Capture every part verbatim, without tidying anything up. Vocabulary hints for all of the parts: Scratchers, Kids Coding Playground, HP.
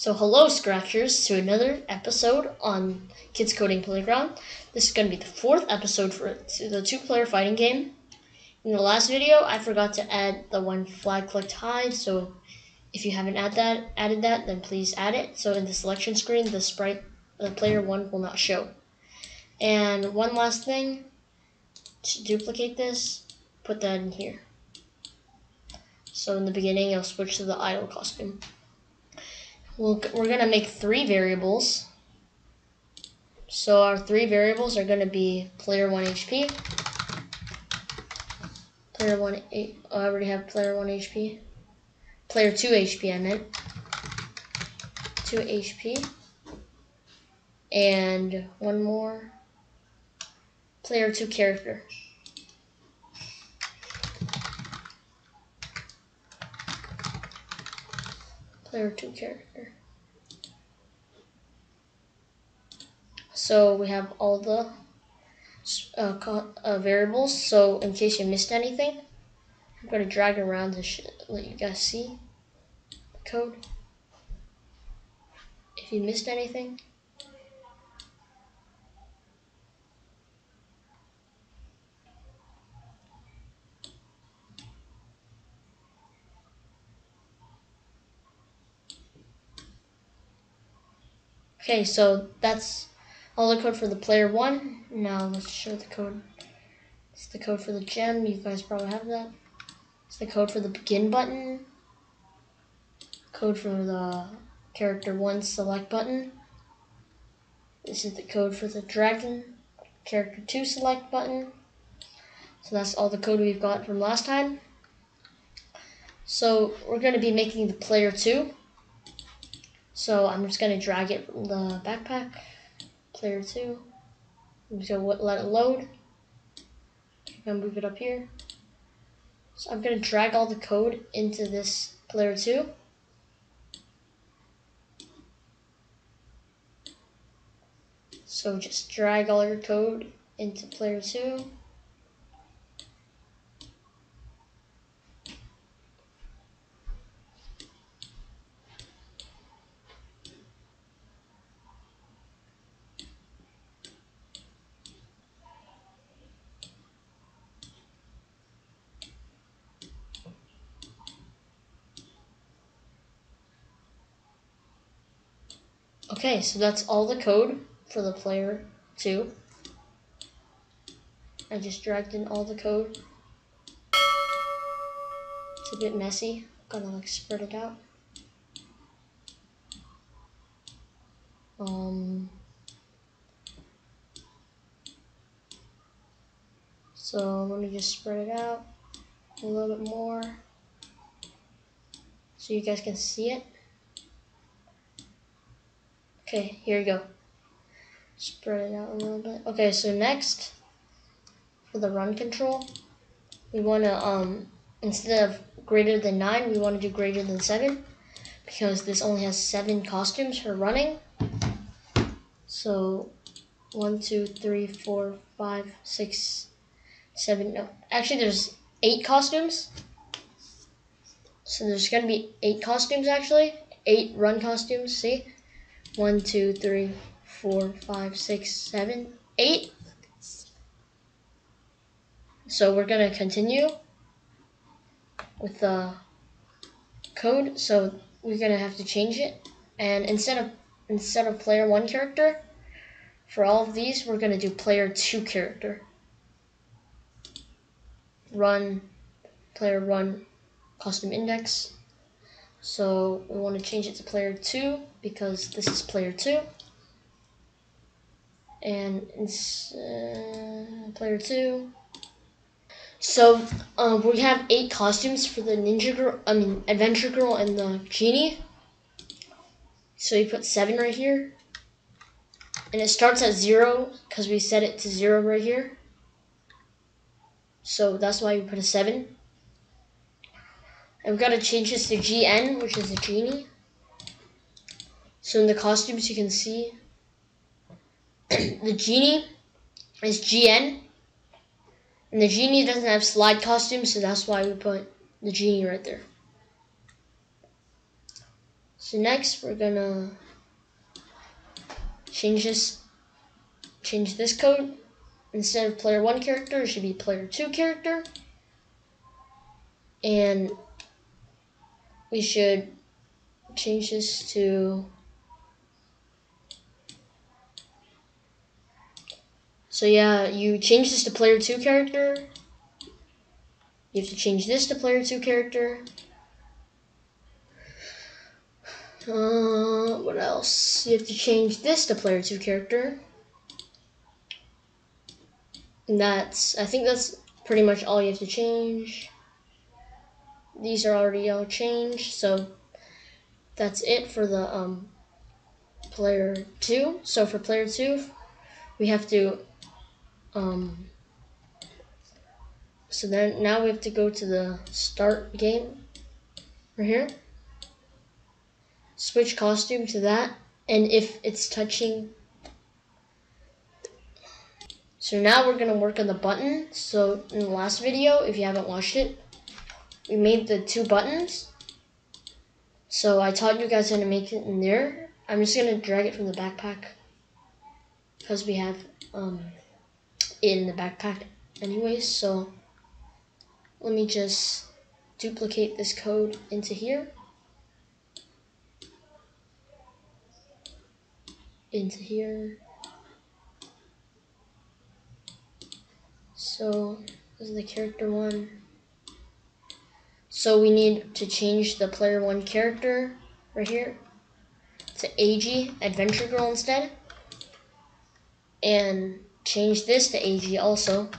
So hello, Scratchers, to another episode on Kids Coding Playground. This is going to be the fourth episode for the two-player fighting game. In the last video, I forgot to add the one flag clicked hide, so if you haven't add that, added that, then please add it. So in the selection screen, the sprite, the player one will not show. And one last thing, to duplicate this, put that in here. So in the beginning, I'll switch to the idle costume. We'll, we're going to make three variables. So our three variables are going to be player one H P. Player one, oh, I already have player one H P. Player two H P, I meant. two H P. And one more. Player two character. Player two character. So we have all the uh, co uh, variables. So in case you missed anything, I'm going to drag around to sh let you guys see the code. If you missed anything. Okay, so that's all the code for the player one. Now let's show the code. It's the code for the gem. You guys probably have that. It's the code for the begin button. Code for the character one select button. This is the code for the dragon character two select button. So that's all the code we've got from last time. So we're going to be making the player two. So I'm just going to drag it from the backpack, player two, I'm just going to let it load, I'm going to move it up here. So I'm going to drag all the code into this player two. So just drag all your code into player two. Okay, so that's all the code for the player two. I just dragged in all the code. It's a bit messy. I'm gonna like spread it out. Um. So let me just spread it out a little bit more, so you guys can see it. Okay, here we go. Spread it out a little bit. Okay, so next, for the run control, we want to, um, instead of greater than nine, we want to do greater than seven, because this only has seven costumes for running. So, one, two, three, four, five, six, seven, no. Actually, there's eight costumes. So there's going to be eight costumes, actually. Eight run costumes, see? One, two, three, four, five, six, seven, eight. So we're gonna continue with the code. So we're gonna have to change it. And instead of instead of player one character, for all of these, we're gonna do player two character. Run, player run, custom index. So we want to change it to player two because this is player two. And it's uh, player two. So uh, we have eight costumes for the Ninja Girl, I mean Adventure Girl and the Genie. So you put seven right here. And it starts at zero because we set it to zero right here. So that's why you put a seven. And we're going to change this to G N, which is a genie. So in the costumes you can see the genie is G N. And the genie doesn't have slide costumes, so that's why we put the genie right there. So next we're gonna change this change this code. Instead of player one character, it should be player two character. And we should change this to, so yeah, you change this to player two character. You have to change this to player two character. Uh, what else? You have to change this to player two character. And that's, I think that's pretty much all you have to change. These are already all changed, so that's it for the um, player two. So for player two, we have to, um, so then now we have to go to the start game right here. Switch costume to that, and if it's touching. So now we're gonna work on the button. So in the last video, if you haven't watched it, we made the two buttons. So I taught you guys how to make it in there. I'm just gonna drag it from the backpack because we have um, it in the backpack anyways. So let me just duplicate this code into here. into here. So this is the character one. So we need to change the player one character right here to A G, Adventure Girl instead. And change this to A G also.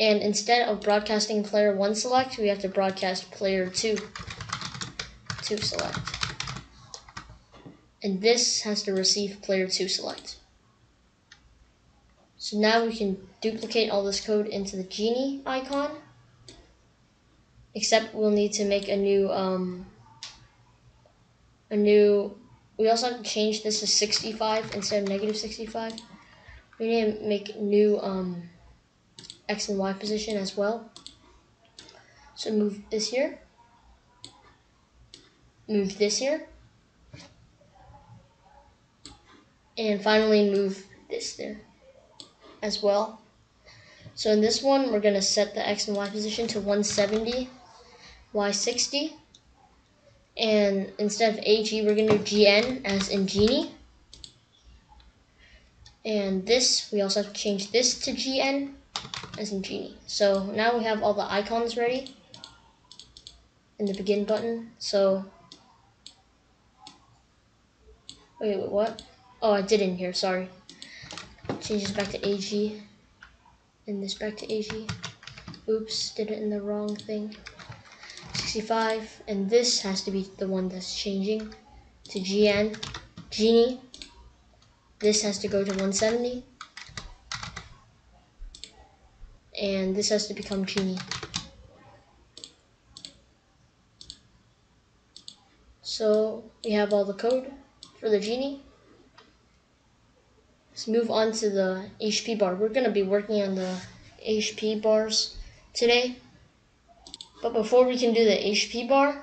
And instead of broadcasting player one select, we have to broadcast player two to select. And this has to receive player two select. So now we can duplicate all this code into the genie icon, except we'll need to make a new, um, a new, we also have to change this to sixty-five instead of negative sixty-five. We need to make new um, X and Y position as well. So move this here, move this here. And finally move this there as well. So in this one, we're going to set the X and Y position to one seventy, Y sixty. And instead of A G, we're going to do G N as in genie. And this, we also have to change this to G N as in genie. So now we have all the icons ready in the begin button. So, wait, wait, what? Oh, I did in here, sorry. Change this back to A G. And this back to A G. Oops, did it in the wrong thing. sixty-five. And this has to be the one that's changing to G N. Genie. This has to go to one seventy. And this has to become Genie. So we have all the code for the Genie. Let's move on to the H P bar. We're going to be working on the H P bars today. But before we can do the H P bar,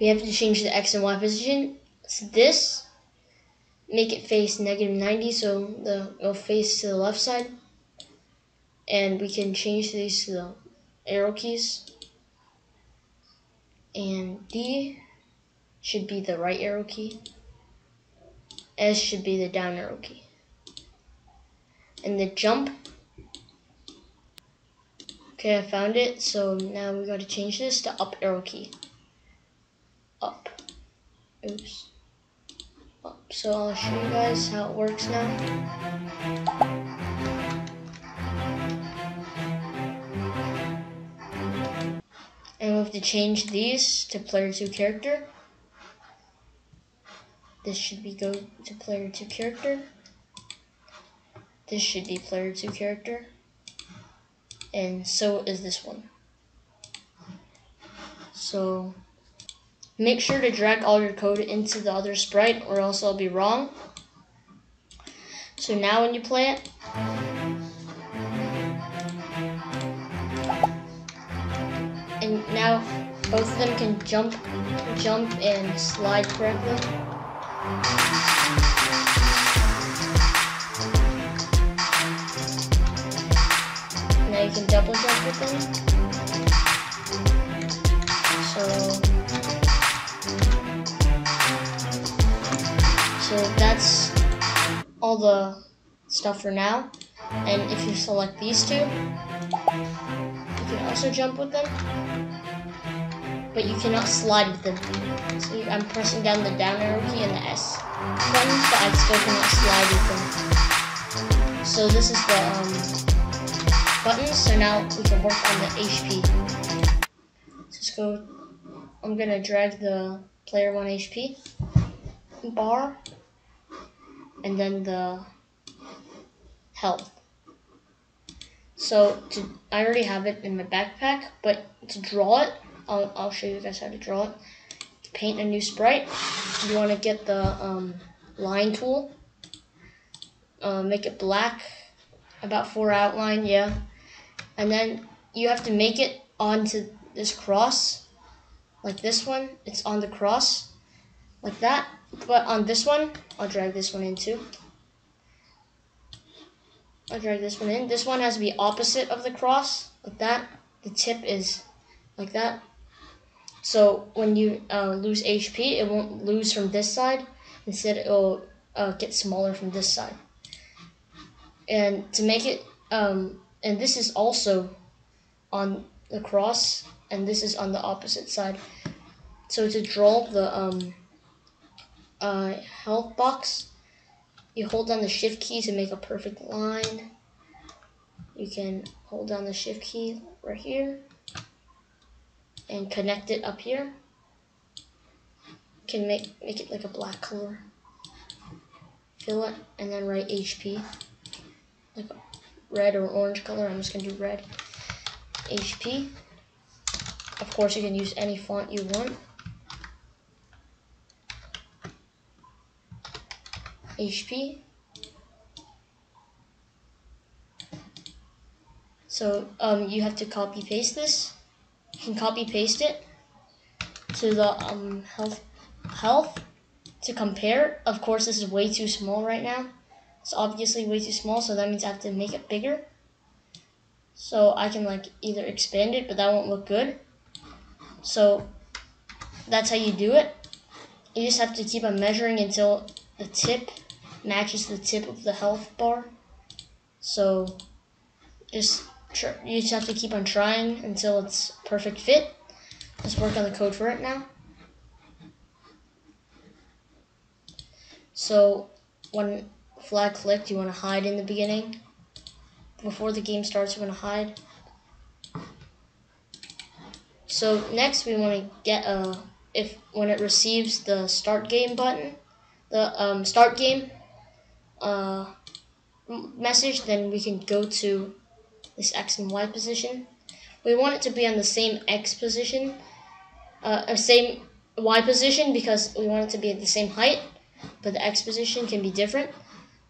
we have to change the X and Y position. So this, make it face negative ninety, so the, it'll face to the left side. And we can change these to the arrow keys. And D should be the right arrow key. S should be the down arrow key. And the jump. Okay, I found it. So now we got to change this to up arrow key. Up. Oops. Up. So I'll show you guys how it works now. And we have to change these to player two character. This should be go to player two character. This should be player two character, and so is this one. So make sure to drag all your code into the other sprite or else it'll be wrong. So now when you play it, and now Both of them can jump, jump and slide correctly. Now you can double jump with them. So, so that's all the stuff for now. And if you select these two, you can also jump with them, but you cannot slide with them. So I'm pressing down the down arrow key and the S button, but I still cannot slide with them. So this is the um, button, so now we can work on the H P. Just go, I'm gonna drag the player one H P bar, and then the health. So to, I already have it in my backpack, but to draw it, I'll, I'll show you guys how to draw it. To paint a new sprite, you want to get the um, line tool, uh, make it black, about four outline, yeah. And then you have to make it onto this cross, like this one, it's on the cross, like that. But on this one, I'll drag this one in too. I'll drag this one in. This one has to be opposite of the cross, like that. The tip is like that. So when you uh, lose H P, it won't lose from this side. Instead, it will uh, get smaller from this side. And to make it, um, and this is also on the cross, and this is on the opposite side. So to draw the um, uh, health box, you hold down the shift key to make a perfect line. You can hold down the shift key right here and connect it up here. You can make, make it like a black color. Fill it and then write H P. Like red or orange color, I'm just gonna do red. H P. Of course you can use any font you want. H P. So um, you have to copy paste this. You can copy paste it to the um, health health to compare. Of course, this is way too small right now. It's obviously way too small, so that means I have to make it bigger. So I can like either expand it, but that won't look good. So that's how you do it. You just have to keep on measuring until the tip matches the tip of the health bar. So just try, you just have to keep on trying until it's perfect fit. Let's work on the code for it now. So when flag clicked, you want to hide in the beginning. Before the game starts, you want to hide. So next we want to get a, if when it receives the start game button, the um, start game uh, message, then we can go to this X and Y position. We want it to be on the same X position, uh, or same Y position, because we want it to be at the same height, but the X position can be different.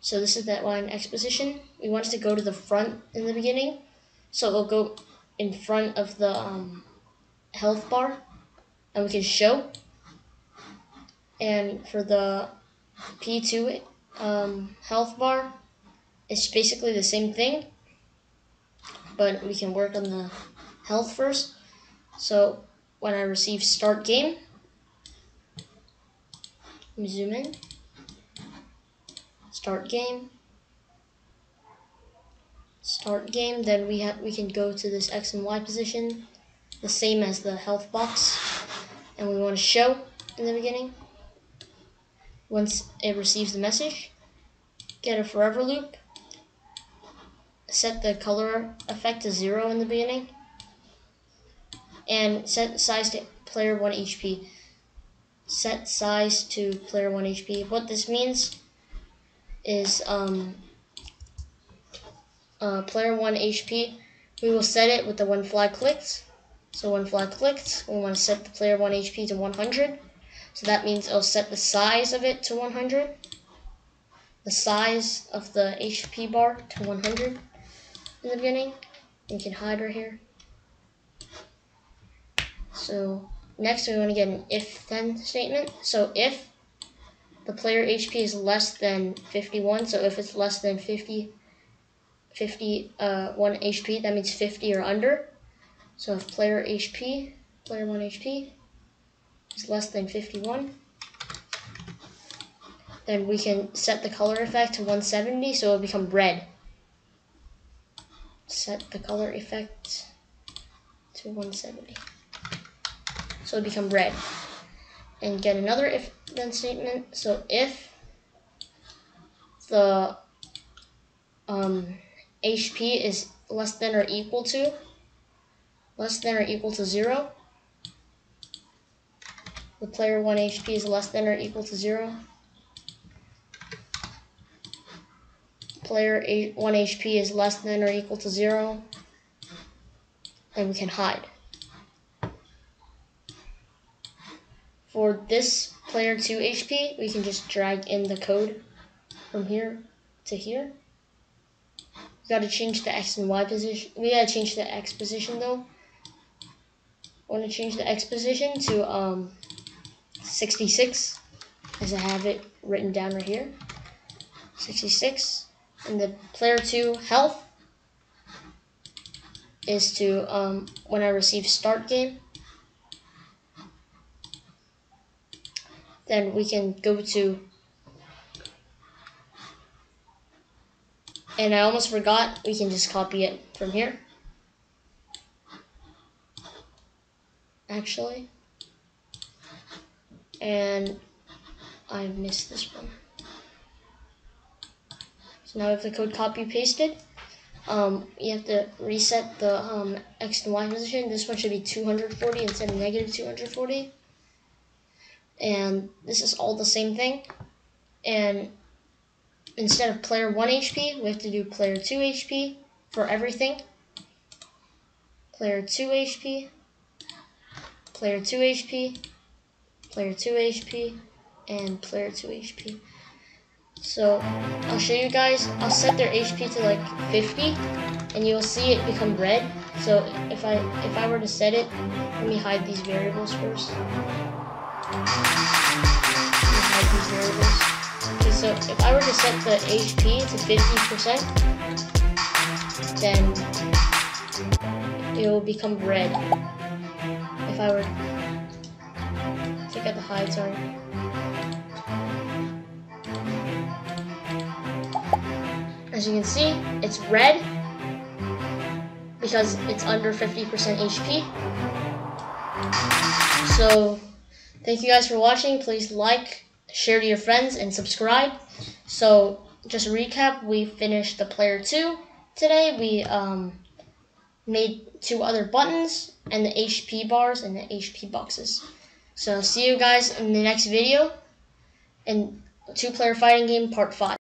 So this is that Y and X position. We want it to go to the front in the beginning, so it'll go in front of the um, health bar, and we can show. And for the P two um, health bar, it's basically the same thing, but we can work on the health first. So when I receive start game, let me zoom in, start game, start game, then we have we can go to this X and Y position, the same as the health box, and we want to show in the beginning. Once it receives the message, get a forever loop, set the color effect to zero in the beginning, and set size to player one H P. Set size to player one H P. What this means is um, uh, player one H P, we will set it with the when flag clicked. So when flag clicked, we want to set the player one H P to one hundred. So that means it'll set the size of it to one hundred, the size of the H P bar to one hundred in the beginning. You can hide right here. So next we want to get an if-then statement. So if the player H P is less than fifty-one, so if it's less than fifty, fifty-one H P, that means fifty or under. So if player H P, player one H P is less than fifty-one, then we can set the color effect to one seventy, so it'll become red. Set the color effect to one seventy, so it'll become red. And get another if then statement. So if the um, H P is less than or equal to less than or equal to zero, the player one H P is less than or equal to zero, player eight, one H P is less than or equal to zero, and we can hide. For this player two H P, we can just drag in the code from here to here. We gotta change the X and Y position. We gotta change the X position though. I want to change the X position to um, sixty-six, as I have it written down right here. sixty-six, and the player two health is to um, when I receive start game. Then we can go to, and I almost forgot, we can just copy it from here. Actually, and I missed this one. So now we have the code copy pasted. Um, you have to reset the um, X and Y position. This one should be two hundred forty instead of negative two hundred forty. And this is all the same thing, and instead of player one H P, we have to do player two H P for everything. Player two H P, player two H P, player two H P, and player two H P. So I'll show you guys, I'll set their H P to like fifty, and you'll see it become red. So if I, if I were to set it, let me hide these variables first. Okay, so if I were to set the H P to fifty percent, then it will become red. If I were to take out the hide, sorry. As you can see, it's red because it's under fifty percent H P. So thank you guys for watching. Please like, share to your friends, and subscribe. So just to recap, we finished the player two today. We um, made two other buttons and the H P bars and the H P boxes. So see you guys in the next video in two player fighting game part five.